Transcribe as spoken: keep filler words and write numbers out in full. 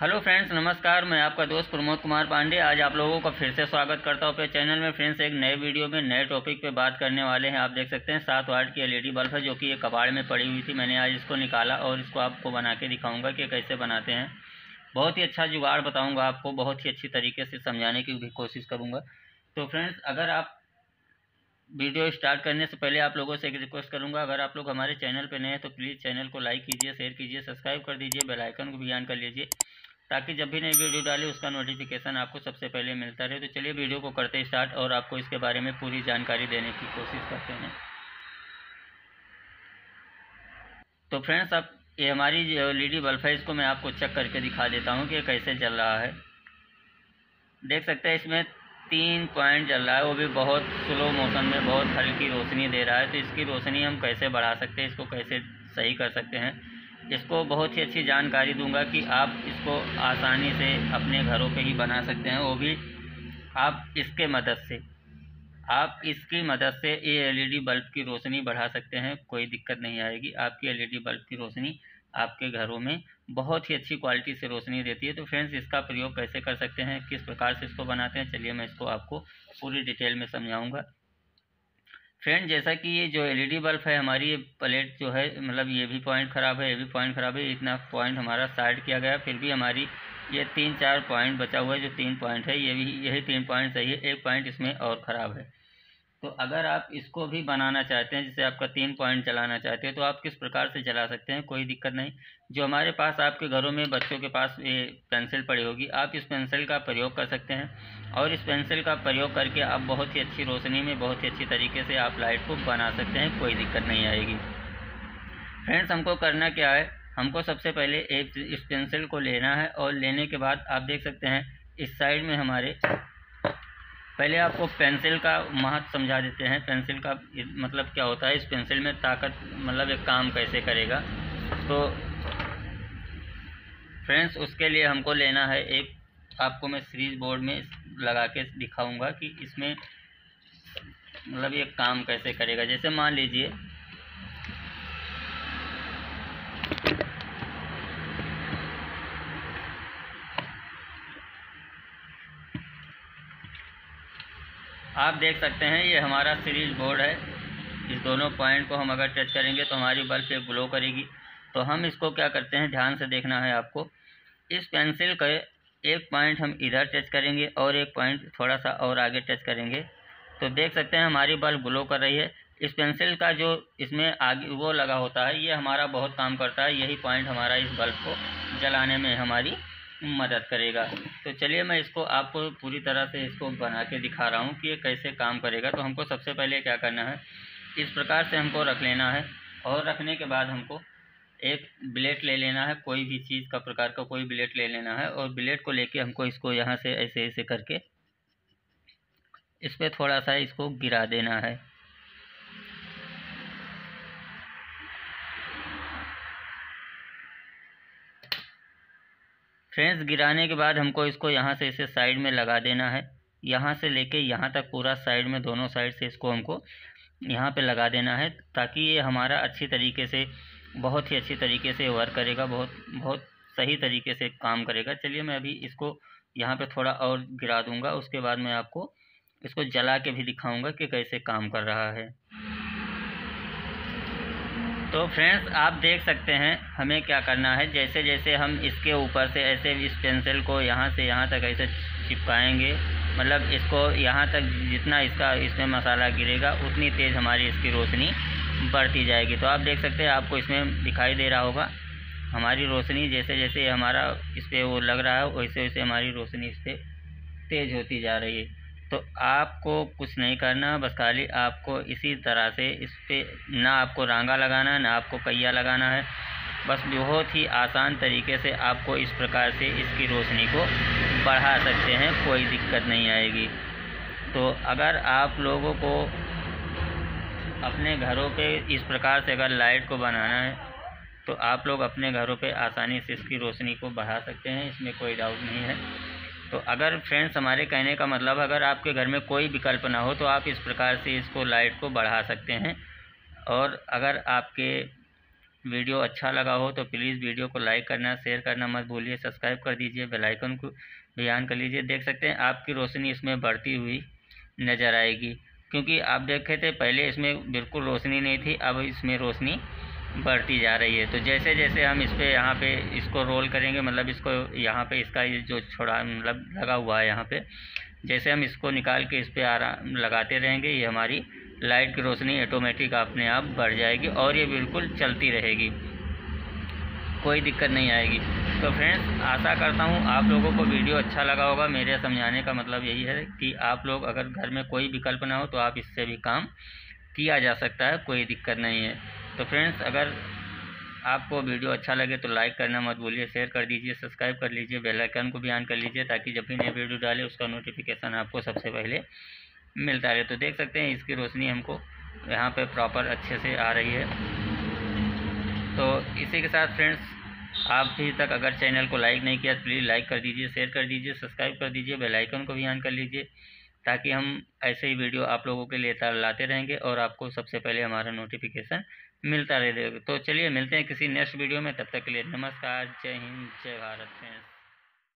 Hello friends, नमस्कार। मैं आपका दोस्त प्रमोद कुमार पांडे आज आप लोगों का फिर से स्वागत करता हूं अपने चैनल में। फ्रेंड्स, एक नए वीडियो में नए टॉपिक पे बात करने वाले हैं। आप देख सकते हैं सात वाट की एलईडी बल्ब है जो कि ये कबाड़ में पड़ी हुई थी। मैंने आज इसको निकाला और इसको आपको बना के दिखाऊँगा कि कैसे बनाते हैं। बहुत ही अच्छा जुगाड़ बताऊँगा आपको, बहुत ही अच्छी तरीके से समझाने की भी कोशिश करूँगा। तो फ्रेंड्स, अगर आप वीडियो स्टार्ट करने से पहले आप लोगों से एक रिक्वेस्ट करूंगा, अगर आप लोग हमारे चैनल पर नए हैं तो प्लीज़ चैनल को लाइक कीजिए, शेयर कीजिए, सब्सक्राइब कर दीजिए, बेल आइकन को भी ऑन कर लीजिए ताकि जब भी नई वीडियो डाले उसका नोटिफिकेशन आपको सबसे पहले मिलता रहे। तो चलिए वीडियो को करते स्टार्ट और आपको इसके बारे में पूरी जानकारी देने की कोशिश करते हैं। तो फ्रेंड्स, आप ये हमारी जो एलईडी बल्ब है इसको मैं आपको चेक करके दिखा देता हूँ कि कैसे जल रहा है। देख सकते हैं इसमें तीन पॉइंट जल रहा है, वो भी बहुत स्लो मोशन में, बहुत हल्की रोशनी दे रहा है। तो इसकी रोशनी हम कैसे बढ़ा सकते हैं, इसको कैसे सही कर सकते हैं, इसको बहुत ही अच्छी जानकारी दूंगा कि आप इसको आसानी से अपने घरों पे ही बना सकते हैं, वो भी आप इसके मदद से आप इसकी मदद से ये एलईडी बल्ब की रोशनी बढ़ा सकते हैं। कोई दिक्कत नहीं आएगी, आपकी एलईडी बल्ब की रोशनी आपके घरों में बहुत ही अच्छी क्वालिटी से रोशनी देती है। तो फ्रेंड्स, इसका प्रयोग कैसे कर सकते हैं, किस प्रकार से इसको बनाते हैं, चलिए मैं इसको आपको पूरी डिटेल में समझाऊंगा। फ्रेंड, जैसा कि ये जो एलईडी बल्ब है हमारी, ये प्लेट जो है, मतलब ये भी पॉइंट ख़राब है, ये भी पॉइंट ख़राब है। इतना पॉइंट हमारा साइड किया गया, फिर भी हमारी ये तीन चार पॉइंट बचा हुआ है। जो तीन पॉइंट है ये भी, यही तीन पॉइंट सही है, एक पॉइंट इसमें और ख़राब है। तो अगर आप इसको भी बनाना चाहते हैं, जैसे आपका तीन पॉइंट जलाना चाहते हैं, तो आप किस प्रकार से जला सकते हैं, कोई दिक्कत नहीं। जो हमारे पास आपके घरों में बच्चों के पास ये पेंसिल पड़ी होगी, आप इस पेंसिल का प्रयोग कर सकते हैं और इस पेंसिल का प्रयोग करके आप बहुत ही अच्छी रोशनी में, बहुत ही अच्छी तरीके से आप लाइट को बना सकते हैं, कोई दिक्कत नहीं आएगी। फ्रेंड्स, हमको करना क्या है, हमको सबसे पहले एक इस पेंसिल को लेना है और लेने के बाद आप देख सकते हैं इस साइड में हमारे, पहले आपको पेंसिल का महत्व समझा देते हैं। पेंसिल का मतलब क्या होता है, इस पेंसिल में ताकत, मतलब एक काम कैसे करेगा। तो फ्रेंड्स, उसके लिए हमको लेना है एक, आपको मैं सीरीज बोर्ड में लगा के दिखाऊंगा कि इसमें मतलब ये काम कैसे करेगा। जैसे मान लीजिए आप देख सकते हैं ये हमारा सीरीज बोर्ड है, इस दोनों पॉइंट को हम अगर टच करेंगे तो हमारी बल्ब ये ग्लो करेगी। तो हम इसको क्या करते हैं, ध्यान से देखना है आपको। इस पेंसिल का एक पॉइंट हम इधर टच करेंगे और एक पॉइंट थोड़ा सा और आगे टच करेंगे, तो देख सकते हैं हमारी बल्ब ग्लो कर रही है। इस पेंसिल का जो इसमें आगे वो लगा होता है, ये हमारा बहुत काम करता है, यही पॉइंट हमारा इस बल्ब को जलाने में हमारी मदद करेगा। तो चलिए मैं इसको आपको पूरी तरह से इसको बना के दिखा रहा हूँ कि ये कैसे काम करेगा। तो हमको सबसे पहले क्या करना है, इस प्रकार से हमको रख लेना है और रखने के बाद हमको एक ब्लेड ले लेना है, कोई भी चीज़ का प्रकार का कोई ब्लेड ले लेना है और ब्लेड को लेके हमको इसको यहाँ से ऐसे ऐसे करके इस पर थोड़ा सा इसको गिरा देना है। फ्रेंड्स, गिराने के बाद हमको इसको यहाँ से इसे साइड में लगा देना है, यहाँ से लेके यहाँ तक पूरा साइड में, दोनों साइड से इसको हमको यहाँ पे लगा देना है ताकि ये हमारा अच्छी तरीके से, बहुत ही अच्छी तरीके से वर्क करेगा, बहुत बहुत सही तरीके से काम करेगा। चलिए मैं अभी इसको यहाँ पे थोड़ा और गिरा दूँगा, उसके बाद मैं आपको इसको जला के भी दिखाऊँगा कि कैसे काम कर रहा है। तो फ्रेंड्स, आप देख सकते हैं हमें क्या करना है। जैसे जैसे हम इसके ऊपर से ऐसे इस पेंसिल को यहाँ से यहाँ तक ऐसे चिपकाएंगे, मतलब इसको यहाँ तक जितना इसका इसमें मसाला गिरेगा उतनी तेज़ हमारी इसकी रोशनी बढ़ती जाएगी। तो आप देख सकते हैं, आपको इसमें दिखाई दे रहा होगा हमारी रोशनी, जैसे जैसे हमारा इस पर वो लग रहा है वैसे वैसे हमारी रोशनी इस पर तेज़ होती जा रही है। तो आपको कुछ नहीं करना, बस खाली आपको इसी तरह से इस पर, ना आपको रांगा लगाना है ना आपको कहिया लगाना है, बस बहुत ही आसान तरीके से आपको इस प्रकार से इसकी रोशनी को बढ़ा सकते हैं, कोई दिक्कत नहीं आएगी। तो अगर आप लोगों को अपने घरों पे इस प्रकार से अगर लाइट को बनाना है तो आप लोग अपने घरों पे आसानी से इसकी रोशनी को बढ़ा सकते हैं, इसमें कोई डाउट नहीं है। तो अगर फ्रेंड्स, हमारे कहने का मतलब, अगर आपके घर में कोई विकल्प ना हो तो आप इस प्रकार से इसको लाइट को बढ़ा सकते हैं। और अगर आपके वीडियो अच्छा लगा हो तो प्लीज़ वीडियो को लाइक करना, शेयर करना मत भूलिए, सब्सक्राइब कर दीजिए, बेल आइकन को भी ऑन कर लीजिए। देख सकते हैं आपकी रोशनी इसमें बढ़ती हुई नज़र आएगी, क्योंकि आप देखे थे पहले इसमें बिल्कुल रोशनी नहीं थी, अब इसमें रोशनी बढ़ती जा रही है। तो जैसे जैसे हम इस पर यहाँ पे इसको रोल करेंगे, मतलब इसको यहाँ पे इसका जो छोड़ा मतलब लगा हुआ है यहाँ पे, जैसे हम इसको निकाल के इस पर आराम लगाते रहेंगे, ये हमारी लाइट की रोशनी ऑटोमेटिक अपने आप बढ़ जाएगी और ये बिल्कुल चलती रहेगी, कोई दिक्कत नहीं आएगी। तो फ्रेंड्स, आशा करता हूँ आप लोगों को वीडियो अच्छा लगा होगा। मेरे समझाने का मतलब यही है कि आप लोग अगर घर में कोई विकल्प ना हो तो आप इससे भी काम किया जा सकता है, कोई दिक्कत नहीं है। तो फ्रेंड्स, अगर आपको वीडियो अच्छा लगे तो लाइक करना मत भूलिए, शेयर कर दीजिए, सब्सक्राइब कर लीजिए, बेल आइकन को भी ऑन कर लीजिए, ताकि जब भी नई वीडियो डाले उसका नोटिफिकेशन आपको सबसे पहले मिलता रहे। तो देख सकते हैं इसकी रोशनी हमको यहाँ पे प्रॉपर अच्छे से आ रही है। तो इसी के साथ फ्रेंड्स, आप भी तक अगर चैनल को लाइक नहीं किया तो प्लीज़ लाइक कर दीजिए, शेयर कर दीजिए, सब्सक्राइब कर दीजिए, बेल आइकन को भी ऑन कर लीजिए, ताकि हम ऐसे ही वीडियो आप लोगों के लिए लाते रहेंगे और आपको सबसे पहले हमारा नोटिफिकेशन मिलता रहेगा। तो चलिए मिलते हैं किसी नेक्स्ट वीडियो में, तब तक के लिए नमस्कार, जय हिंद, जय भारत फ्रेंड्स।